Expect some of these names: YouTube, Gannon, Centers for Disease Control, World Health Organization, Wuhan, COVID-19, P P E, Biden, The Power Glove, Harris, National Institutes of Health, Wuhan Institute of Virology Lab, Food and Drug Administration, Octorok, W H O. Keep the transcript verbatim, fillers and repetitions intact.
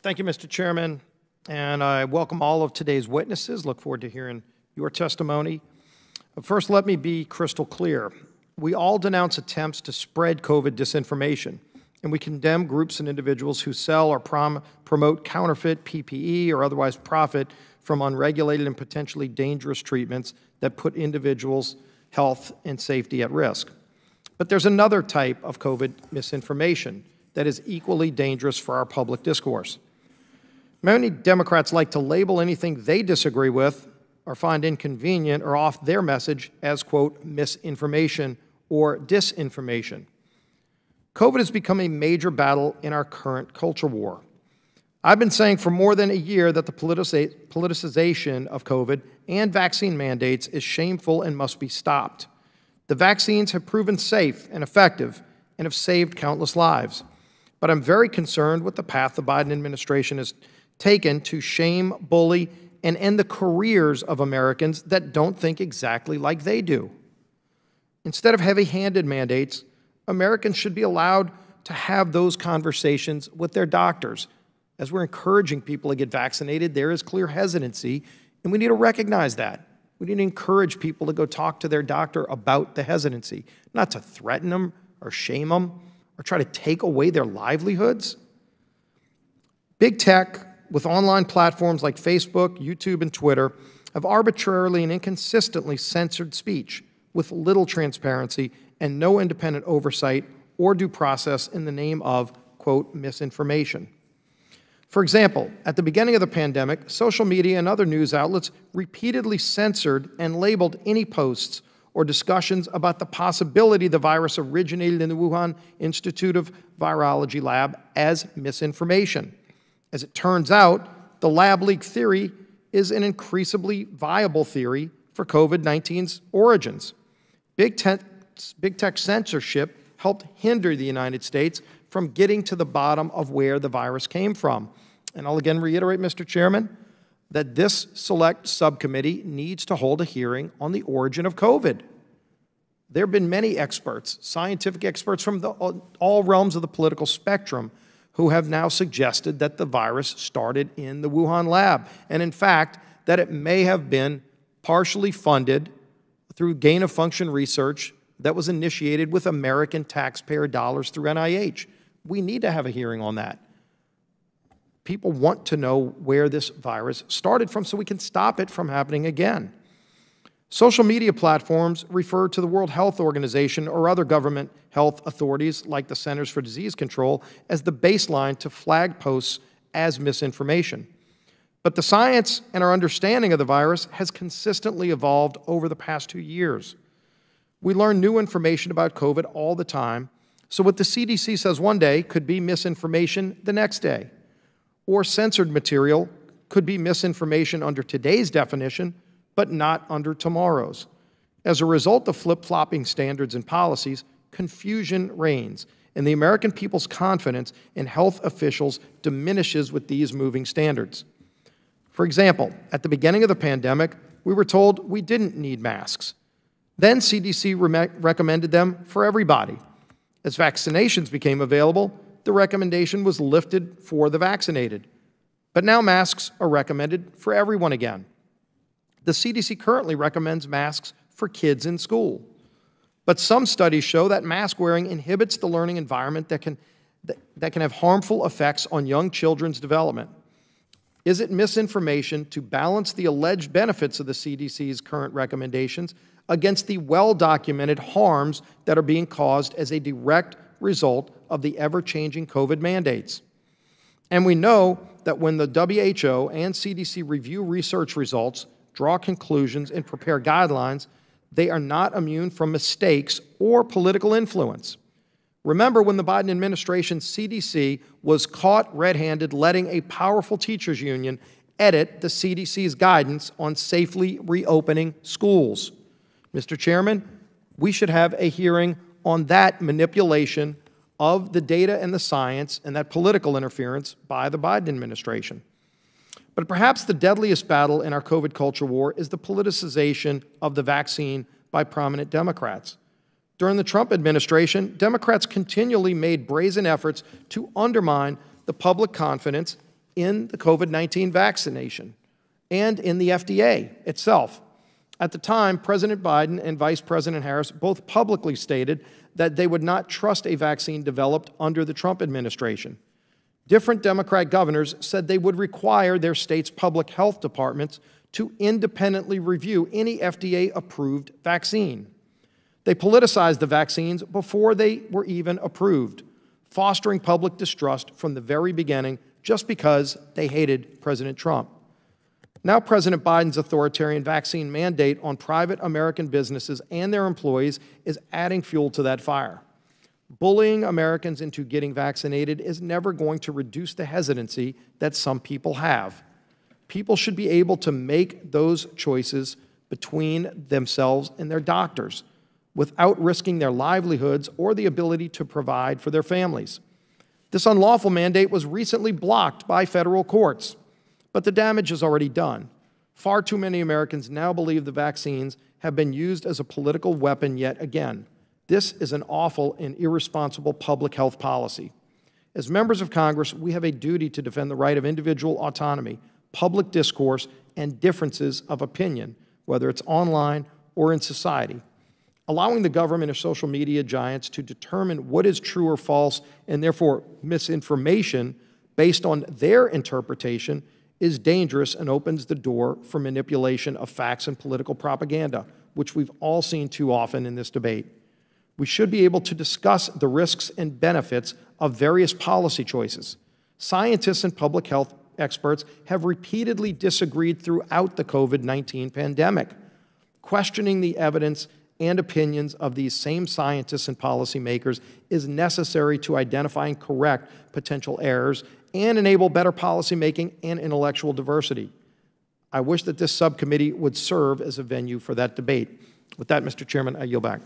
Thank you, Mister Chairman, and I welcome all of today's witnesses. Look forward to hearing your testimony. But first, let me be crystal clear. We all denounce attempts to spread COVID disinformation, and we condemn groups and individuals who sell or prom promote counterfeit P P E or otherwise profit from unregulated and potentially dangerous treatments that put individuals' health and safety at risk. But there's another type of COVID misinformation that is equally dangerous for our public discourse. Many Democrats like to label anything they disagree with or find inconvenient or off their message as, quote, misinformation or disinformation. COVID has become a major battle in our current culture war. I've been saying for more than a year that the politicization of COVID and vaccine mandates is shameful and must be stopped. The vaccines have proven safe and effective and have saved countless lives. But I'm very concerned with the path the Biden administration has taken to shame, bully, and end the careers of Americans that don't think exactly like they do. Instead of heavy-handed mandates, Americans should be allowed to have those conversations with their doctors. As we're encouraging people to get vaccinated, there is clear hesitancy, and we need to recognize that. We need to encourage people to go talk to their doctor about the hesitancy, not to threaten them or shame them or try to take away their livelihoods. Big tech, with online platforms like Facebook, YouTube, and Twitter, have arbitrarily and inconsistently censored speech with little transparency and no independent oversight or due process in the name of, quote, misinformation. For example, at the beginning of the pandemic, social media and other news outlets repeatedly censored and labeled any posts or discussions about the possibility the virus originated in the Wuhan Institute of Virology Lab as misinformation. As it turns out, the lab leak theory is an increasingly viable theory for COVID nineteen's origins. Big tech, big tech censorship helped hinder the United States from getting to the bottom of where the virus came from. And I'll again reiterate, Mister Chairman, that this select subcommittee needs to hold a hearing on the origin of COVID. There have been many experts, scientific experts from the, all realms of the political spectrum, who have now suggested that the virus started in the Wuhan lab, and in fact, that it may have been partially funded through gain of function research that was initiated with American taxpayer dollars through N I H. We need to have a hearing on that. People want to know where this virus started from so we can stop it from happening again. Social media platforms refer to the World Health Organization or other government health authorities like the Centers for Disease Control as the baseline to flag posts as misinformation. But the science and our understanding of the virus has consistently evolved over the past two years. We learn new information about COVID all the time, so what the C D C says one day could be misinformation the next day, or censored material could be misinformation under today's definition, but not under tomorrow's. As a result of flip-flopping standards and policies, confusion reigns, and the American people's confidence in health officials diminishes with these moving standards. For example, at the beginning of the pandemic, we were told we didn't need masks. Then C D C re- recommended them for everybody. As vaccinations became available, the recommendation was lifted for the vaccinated. But now masks are recommended for everyone again. The C D C currently recommends masks for kids in school. But some studies show that mask wearing inhibits the learning environment that can, that, that can have harmful effects on young children's development. Is it misinformation to balance the alleged benefits of the C D C's current recommendations against the well-documented harms that are being caused as a direct result of the ever-changing COVID mandates? And we know that when the W H O and C D C review research results, draw conclusions, and prepare guidelines, they are not immune from mistakes or political influence. Remember when the Biden administration's C D C was caught red-handed letting a powerful teachers union edit the C D C's guidance on safely reopening schools. Mister Chairman, we should have a hearing on that manipulation of the data and the science and that political interference by the Biden administration. But perhaps the deadliest battle in our COVID culture war is the politicization of the vaccine by prominent Democrats. During the Trump administration, Democrats continually made brazen efforts to undermine the public confidence in the COVID nineteen vaccination and in the F D A itself. At the time, President Biden and Vice President Harris both publicly stated that they would not trust a vaccine developed under the Trump administration. Different Democrat governors said they would require their state's public health departments to independently review any F D A-approved vaccine. They politicized the vaccines before they were even approved, fostering public distrust from the very beginning just because they hated President Trump. Now President Biden's authoritarian vaccine mandate on private American businesses and their employees is adding fuel to that fire. Bullying Americans into getting vaccinated is never going to reduce the hesitancy that some people have. People should be able to make those choices between themselves and their doctors without risking their livelihoods or the ability to provide for their families. This unlawful mandate was recently blocked by federal courts, but the damage is already done. Far too many Americans now believe the vaccines have been used as a political weapon yet again. This is an awful and irresponsible public health policy. As members of Congress, we have a duty to defend the right of individual autonomy, public discourse, and differences of opinion, whether it's online or in society. Allowing the government or social media giants to determine what is true or false and therefore misinformation based on their interpretation is dangerous and opens the door for manipulation of facts and political propaganda, which we've all seen too often in this debate. We should be able to discuss the risks and benefits of various policy choices. Scientists and public health experts have repeatedly disagreed throughout the COVID nineteen pandemic, questioning the evidence and opinions of these same scientists and policymakers is necessary to identify and correct potential errors and enable better policymaking and intellectual diversity. I wish that this subcommittee would serve as a venue for that debate. With that, Mister Chairman, I yield back.